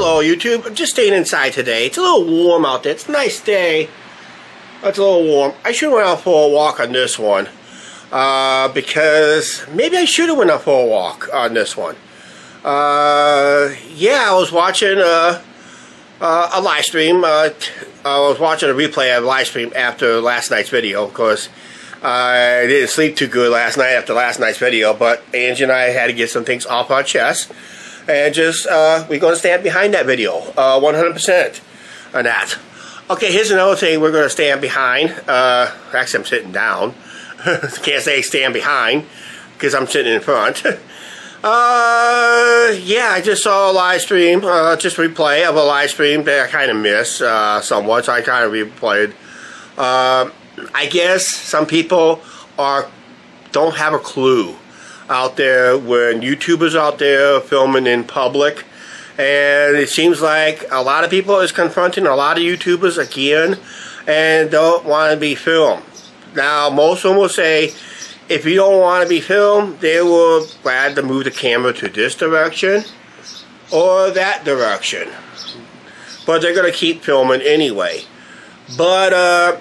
Hello YouTube, I'm just staying inside today. It's a little warm out there. It's a nice day. It's a little warm. I should have went out for a walk on this one. Because maybe I should have went out for a walk on this one. Yeah, I was watching a live stream. I was watching a replay of a live stream after last night's video. Of course, I didn't sleep too good last night after last night's video. But Angie and I had to get some things off our chest. And just, we're going to stand behind that video, 100% on that. Okay, here's another thing we're going to stand behind. Actually, I'm sitting down. Can't say stand behind, because I'm sitting in front. Yeah, I just saw a live stream, just replay of a live stream that I kind of missed somewhat, so I kind of replayed. I guess some people don't have a clue out there when YouTubers out there filming in public, and it seems like a lot of people is confronting a lot of YouTubers again and don't want to be filmed. Now most of them will say if you don't want to be filmed, they will glad to move the camera to this direction or that direction, but they're going to keep filming anyway. But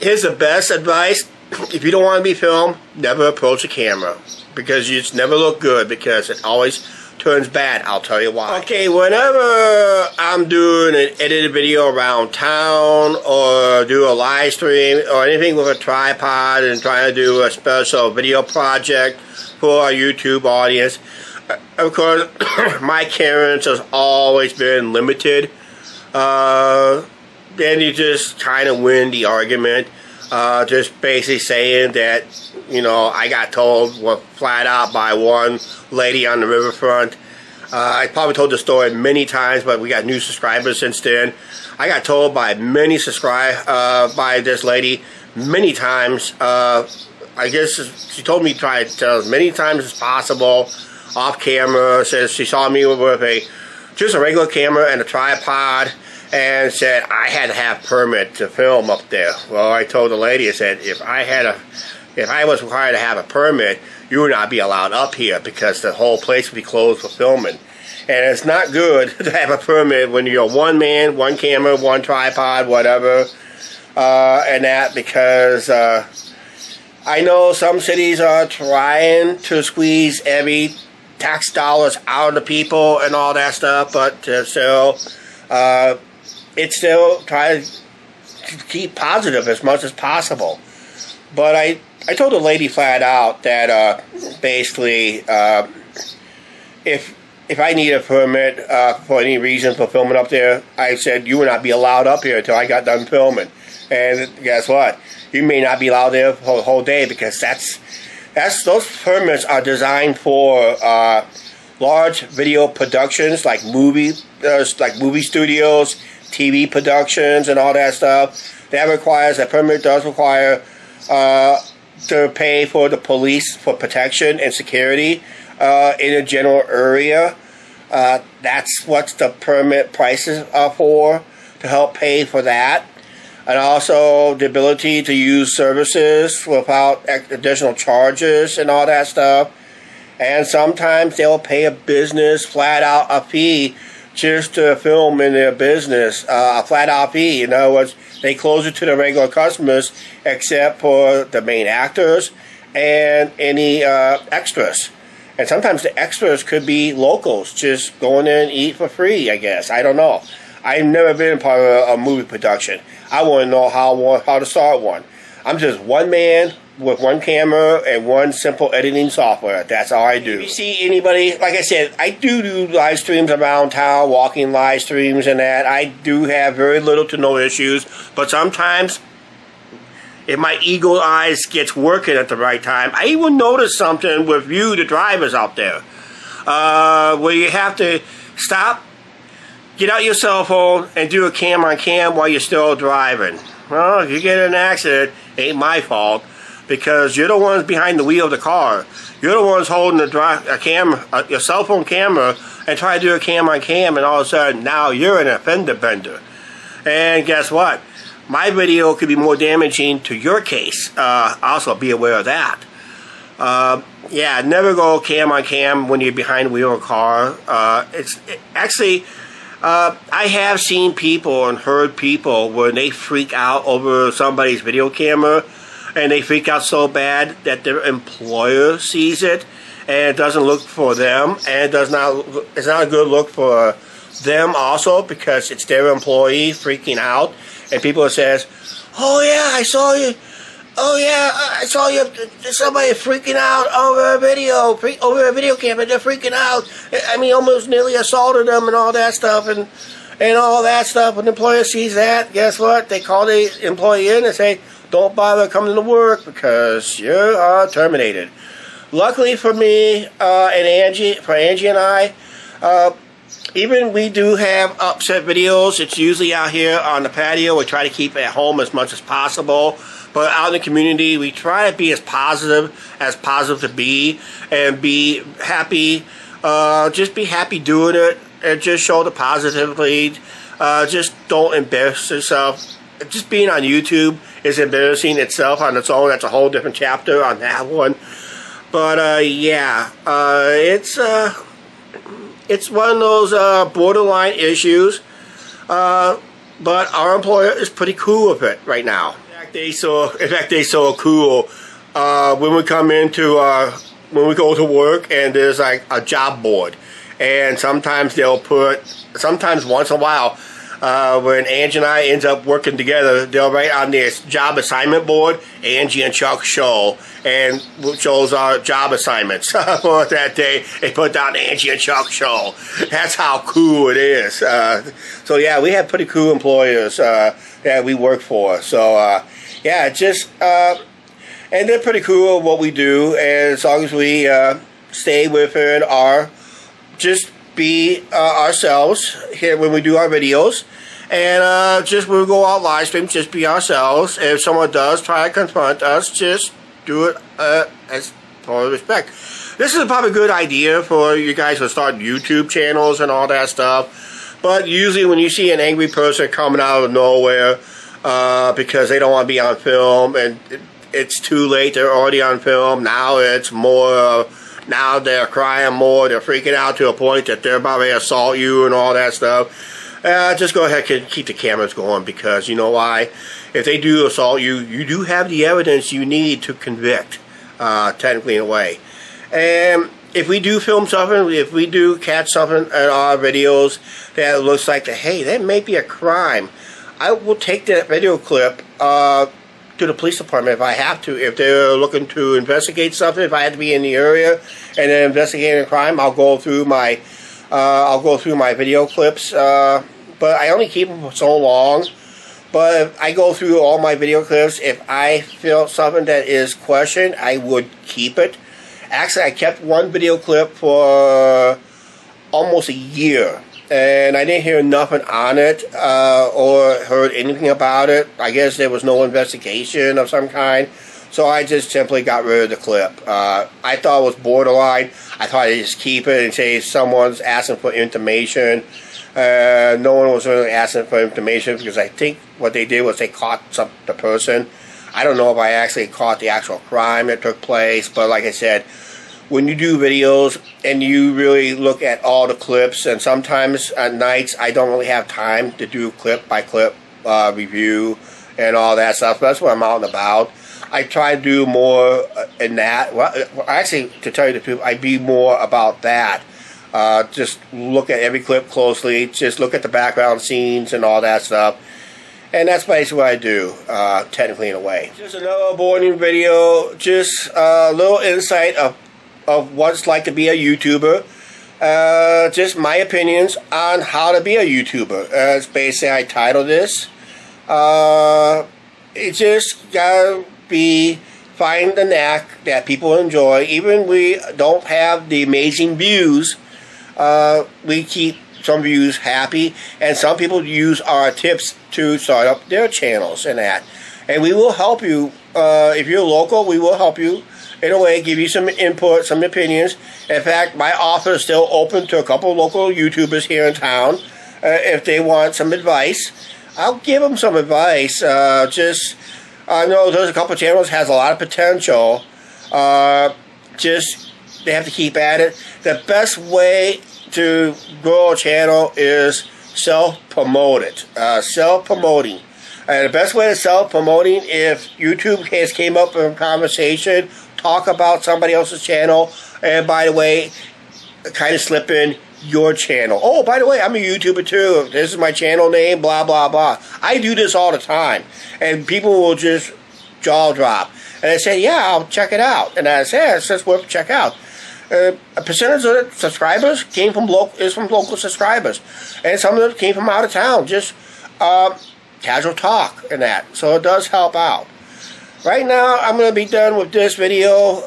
here's the best advice. If you don't want to be filmed, never approach a camera, because you just never look good, because it always turns bad. I'll tell you why. Okay, whenever I'm doing an edited video around town or do a live stream or anything with a tripod and trying to do a special video project for our YouTube audience, of course, my clearance has always been limited. Then you just kind of win the argument. Just basically saying that, you know, I got told flat out by one lady on the riverfront. I probably told the story many times, but we got new subscribers since then. I got told by many by this lady many times. I guess she told me to try to tell as many times as possible off camera. Says she saw me with just a regular camera and a tripod, and said I had to have permit to film up there. Well, I told the lady, I said, if I was required to have a permit, you would not be allowed up here because the whole place would be closed for filming. And it's not good to have a permit when you're one man, one camera, one tripod, whatever, and that, because I know some cities are trying to squeeze every tax dollars out of the people and all that stuff, but still, it's still trying to keep positive as much as possible. But I told the lady flat out that basically if I need a permit for any reason for filming up there, I said you would not be allowed up here until I got done filming. And guess what? You may not be allowed there for the whole day, because those permits are designed for large video productions like movie studios, TV productions, and all that stuff. That requires, that permit does require to pay for the police for protection and security in a general area. That's what the permit prices are for, to help pay for that. And also the ability to use services without additional charges and all that stuff. And sometimes they'll pay a business flat out a fee just to film in their business, a flat out fee. In other words, they close it to the regular customers except for the main actors and any extras. And sometimes the extras could be locals just going in and eat for free, I guess. I don't know. I've never been part of a movie production. I wouldn't know how to start one. I'm just one man with one camera and one simple editing software. That's all I do. If you see anybody, like I said, I do live streams around town, walking live streams and that. I do have very little to no issues, but sometimes if my eagle eyes gets working at the right time, I even notice something with you, the drivers out there, where you have to stop, get out your cell phone, and do a cam on cam while you're still driving. Well, if you get in an accident, it ain't my fault, because you're the ones behind the wheel of the car. You're the ones holding your cell phone camera, and try to do a cam on cam, and all of a sudden now you're an offender bender. And guess what? My video could be more damaging to your case. Also, be aware of that. Yeah, never go cam on cam when you're behind the wheel of a car. It's actually, I have seen people and heard people when they freak out over somebody's video camera, and they freak out so bad that their employer sees it, and it doesn't look for them, and it does not. It's not a good look for them also, because it's their employee freaking out, and people says, "Oh yeah, I saw you. Oh yeah, I saw you. Somebody freaking out over a video, camera. They're freaking out. I mean, almost nearly assaulted them and all that stuff, and all that stuff." When the employer sees that, guess what? They call the employee in and say, "Don't bother coming to work because you are terminated." Luckily for me and Angie, for Angie and I, even we do have upset videos. It's usually out here on the patio. We try to keep it at home as much as possible. But out in the community, we try to be as positive to be, and be happy. Just be happy doing it, and just show the positivity. Just don't embarrass yourself. Just being on YouTube is embarrassing itself on its own. That's a whole different chapter on that one. But yeah, it's one of those borderline issues, but our employer is pretty cool with it right now. In fact, they so cool when we come into when we go to work, and there's like a job board, and sometimes they'll put, sometimes once in a while, when Angie and I ends up working together, they'll write on this job assignment board, Angie and Chuck show, and shows our job assignments for that day. They put down Angie and Chuck show. That's how cool it is. So yeah, we have pretty cool employers that we work for. So yeah, just and they're pretty cool at what we do, and as long as we stay within our just. Be ourselves here when we do our videos, and just when we go out live stream, just be ourselves. If someone does try to confront us, just do it as total respect. This is probably a good idea for you guys to start YouTube channels and all that stuff. But usually, when you see an angry person coming out of nowhere because they don't want to be on film, and it's too late, they're already on film. Now it's more. Now they're crying more, they're freaking out to a point that they're about to assault you and all that stuff. Just go ahead and keep the cameras going, because you know why? If they do assault you, you do have the evidence you need to convict, technically in a way. And if we do film something, if we do catch something in our videos that looks like, hey, that may be a crime, I will take that video clip, to the police department if I have to. If they're looking to investigate something, if I have to be in the area and they're investigating a crime, I'll go through my video clips. But I only keep them for so long. But if I go through all my video clips, if I feel something that is questioned, I would keep it. Actually, I kept one video clip for almost a year. And I didn't hear nothing on it, or heard anything about it. I guess there was no investigation of some kind, so I just simply got rid of the clip. I thought it was borderline. I thought I'd just keep it in case someone's asking for information. No one was really asking for information, because I think what they did was they caught the person. I don't know if I actually caught the actual crime that took place, but like I said, when you do videos and you really look at all the clips, and sometimes at nights I don't really have time to do clip by clip review and all that stuff. That's what I'm out and about. I try to do more in that. Well, actually, to tell you the truth, I'd be more about that. Just look at every clip closely. Just look at the background scenes and all that stuff. And that's basically what I do, technically in a way. Just another morning video. Just a little insight of what it's like to be a YouTuber, just my opinions on how to be a YouTuber. That's basically I titled this. It just gotta be find the knack that people enjoy. Even we don't have the amazing views, we keep some views happy, and some people use our tips to start up their channels and that. And we will help you if you're local. We will help you. In a way, give you some input, some opinions. In fact, my office is still open to a couple of local YouTubers here in town. If they want some advice, I'll give them some advice. Just, I know there's a couple of channels has a lot of potential. Just, they have to keep at it. The best way to grow a channel is self-promoted, self-promoting. And the best way to self-promoting, if YouTube has came up in a conversation, talk about somebody else's channel, and by the way, kind of slip in your channel. Oh, by the way, I'm a YouTuber too. This is my channel name, blah, blah, blah. I do this all the time. And people will just jaw drop. And I say, yeah, I'll check it out. And I say, it's just worth check out. A percentage of the subscribers came from local subscribers. And some of them came from out of town. Just casual talk and that. So it does help out. Right now, I'm going to be done with this video.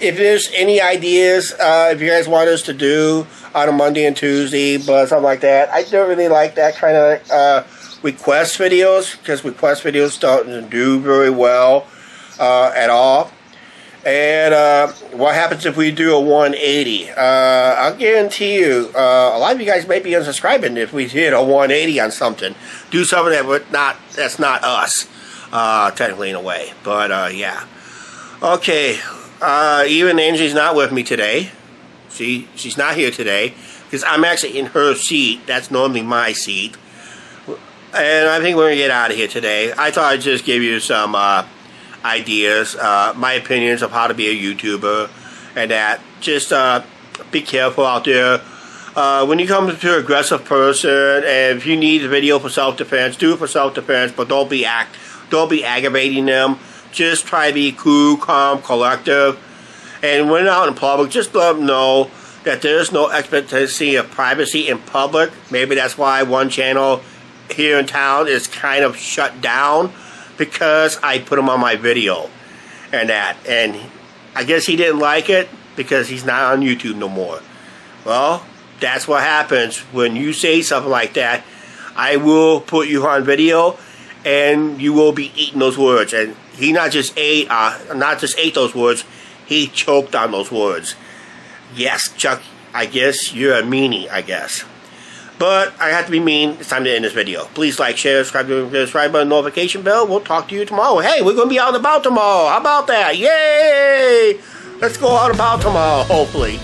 If there's any ideas, if you guys want us to do on a Monday and Tuesday, but something like that, I don't really like that kind of request videos, because request videos don't do very well at all. And what happens if we do a 180? I'll guarantee you, a lot of you guys may be unsubscribing if we did a 180 on something. Do something that would not, that's not us, technically in a way. But yeah, okay. Even Angie's not with me today. She's not here today because I'm actually in her seat. That's normally my seat. And I think we're going to get out of here today. I thought I'd just give you some ideas, my opinions of how to be a YouTuber and that. Just be careful out there. When you come to an aggressive person, and if you need a video for self-defense, do it for self-defense, but don't be aggravating them. Just try to be cool, calm, collective. And when out in public, just let them know that there's no expectation of privacy in public. Maybe that's why one channel here in town is kind of shut down, because I put him on my video and that. And I guess he didn't like it because he's not on YouTube no more. Well, that's what happens when you say something like that. I will put you on video and you will be eating those words. And he not just ate those words, he choked on those words. Yes, Chuck, I guess you're a meanie, I guess. But I have to be mean. It's time to end this video. Please like, share, subscribe button, notification bell. We'll talk to you tomorrow. Hey, we're going to be out and about tomorrow. How about that? Yay! Let's go out and about tomorrow, hopefully.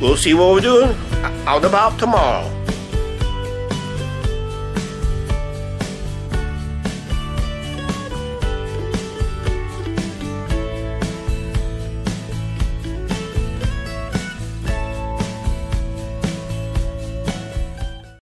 We'll see what we're doing out and about tomorrow.